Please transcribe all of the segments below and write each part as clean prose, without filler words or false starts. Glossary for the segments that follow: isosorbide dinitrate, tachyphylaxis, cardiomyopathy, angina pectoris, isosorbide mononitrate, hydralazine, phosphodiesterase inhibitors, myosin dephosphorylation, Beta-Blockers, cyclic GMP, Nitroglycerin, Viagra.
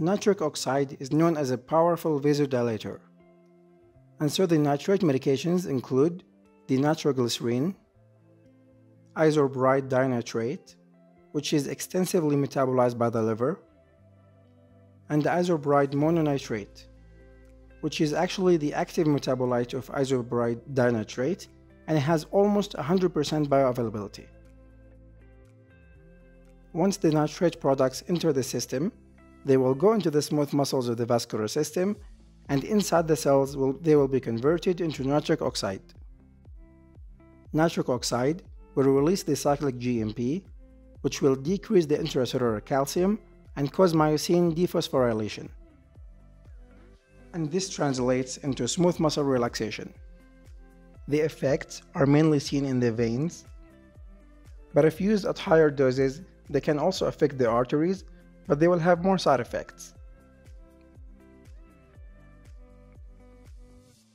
Nitric oxide is known as a powerful vasodilator, and so the nitrate medications include the nitroglycerin, isosorbide dinitrate, which is extensively metabolized by the liver, and the isosorbide mononitrate, which is actually the active metabolite of isosorbide dinitrate and has almost 100% bioavailability. Once the nitrate products enter the system, they will go into the smooth muscles of the vascular system, and inside the cells they will be converted into nitric oxide. Nitric oxide will release the cyclic GMP, which will decrease the intracellular calcium and cause myosin dephosphorylation. And this translates into smooth muscle relaxation. The effects are mainly seen in the veins, but if used at higher doses, they can also affect the arteries, but they will have more side effects.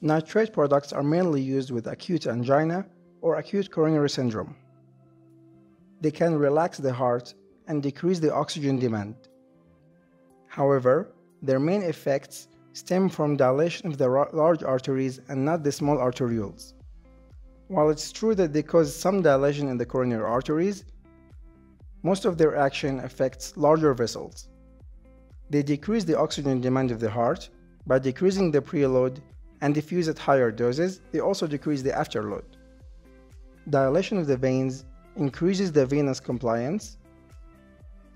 Nitrate products are mainly used with acute angina or acute coronary syndrome. They can relax the heart and decrease the oxygen demand. However, their main effects stem from dilation of the large arteries and not the small arterioles. While it's true that they cause some dilation in the coronary arteries, most of their action affects larger vessels. They decrease the oxygen demand of the heart by decreasing the preload, and if used at higher doses, they also decrease the afterload. Dilation of the veins increases the venous compliance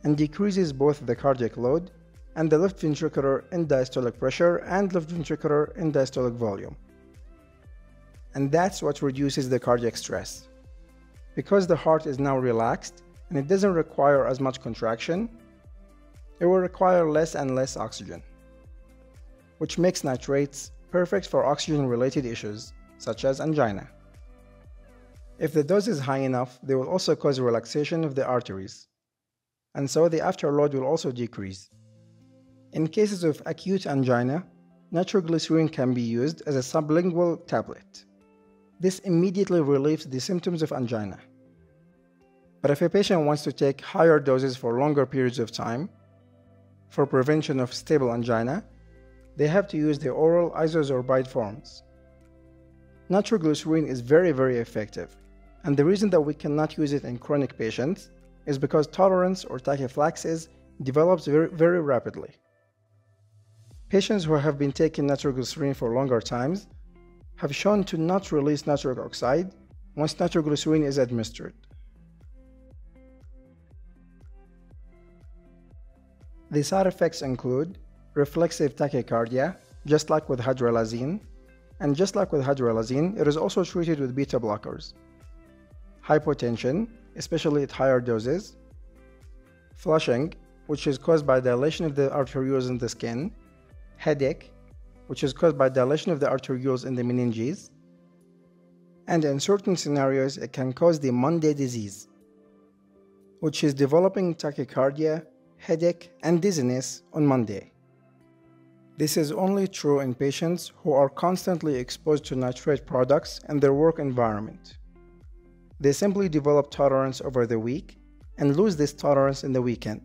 and decreases both the cardiac load and the left ventricular end diastolic pressure and left ventricular end diastolic volume. And that's what reduces the cardiac stress. Because the heart is now relaxed, and it doesn't require as much contraction, it will require less and less oxygen, which makes nitrates perfect for oxygen-related issues, such as angina. If the dose is high enough, they will also cause relaxation of the arteries, and so the afterload will also decrease. In cases of acute angina, nitroglycerin can be used as a sublingual tablet. This immediately relieves the symptoms of angina. But if a patient wants to take higher doses for longer periods of time for prevention of stable angina, they have to use the oral isosorbide forms. Nitroglycerin is very, very effective, and the reason that we cannot use it in chronic patients is because tolerance or tachyphylaxis develops very, very rapidly. Patients who have been taking nitroglycerin for longer times have shown to not release nitric oxide once nitroglycerin is administered. The side effects include reflexive tachycardia, just like with hydralazine, and just like with hydralazine, it is also treated with beta-blockers, hypotension, especially at higher doses, flushing, which is caused by dilation of the arterioles in the skin, headache, which is caused by dilation of the arterioles in the meninges, and in certain scenarios, it can cause the Monday disease, which is developing tachycardia, headache, and dizziness on Monday. This is only true in patients who are constantly exposed to nitrate products in their work environment. They simply develop tolerance over the week and lose this tolerance in the weekend.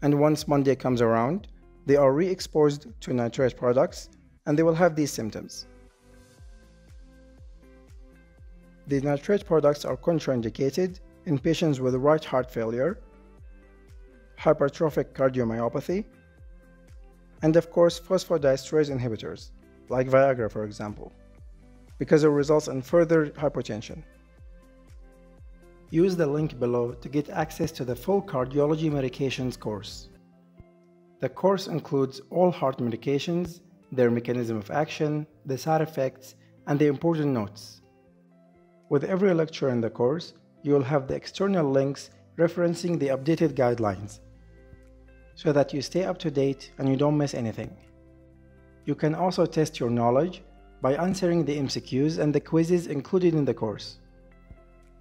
And once Monday comes around, they are re-exposed to nitrate products and they will have these symptoms. The nitrate products are contraindicated in patients with right heart failure, hypertrophic cardiomyopathy, and of course phosphodiesterase inhibitors, like Viagra for example, because it results in further hypotension. Use the link below to get access to the full cardiology medications course. The course includes all heart medications, their mechanism of action, the side effects, and the important notes. With every lecture in the course, you will have the external links referencing the updated guidelines, so that you stay up to date and you don't miss anything. You can also test your knowledge by answering the MCQs and the quizzes included in the course.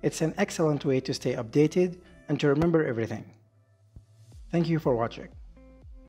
It's an excellent way to stay updated and to remember everything. Thank you for watching.